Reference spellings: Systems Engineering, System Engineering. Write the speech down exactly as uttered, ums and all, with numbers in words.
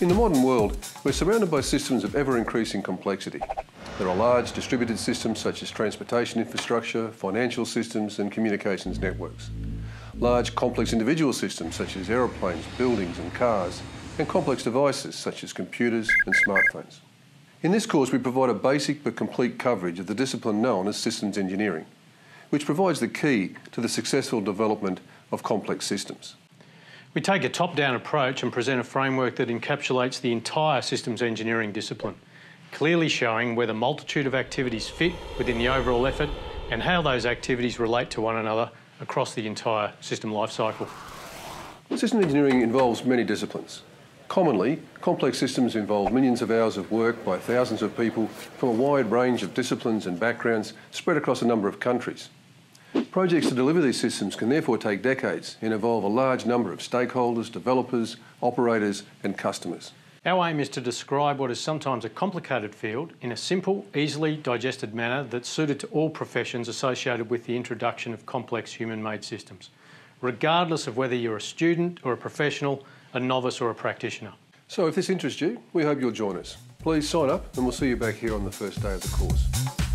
In the modern world, we're surrounded by systems of ever-increasing complexity. There are large distributed systems such as transportation infrastructure, financial systems and communications networks. Large complex individual systems such as aeroplanes, buildings and cars, and complex devices such as computers and smartphones. In this course, we provide a basic but complete coverage of the discipline known as systems engineering, which provides the key to the successful development of complex systems. We take a top-down approach and present a framework that encapsulates the entire systems engineering discipline, clearly showing where the multitude of activities fit within the overall effort and how those activities relate to one another across the entire system life cycle. System engineering involves many disciplines. Commonly, complex systems involve millions of hours of work by thousands of people from a wide range of disciplines and backgrounds spread across a number of countries. Projects to deliver these systems can therefore take decades and involve a large number of stakeholders, developers, operators and customers. Our aim is to describe what is sometimes a complicated field in a simple, easily digested manner that's suited to all professions associated with the introduction of complex human-made systems, regardless of whether you're a student or a professional, a novice or a practitioner. So if this interests you, we hope you'll join us. Please sign up and we'll see you back here on the first day of the course.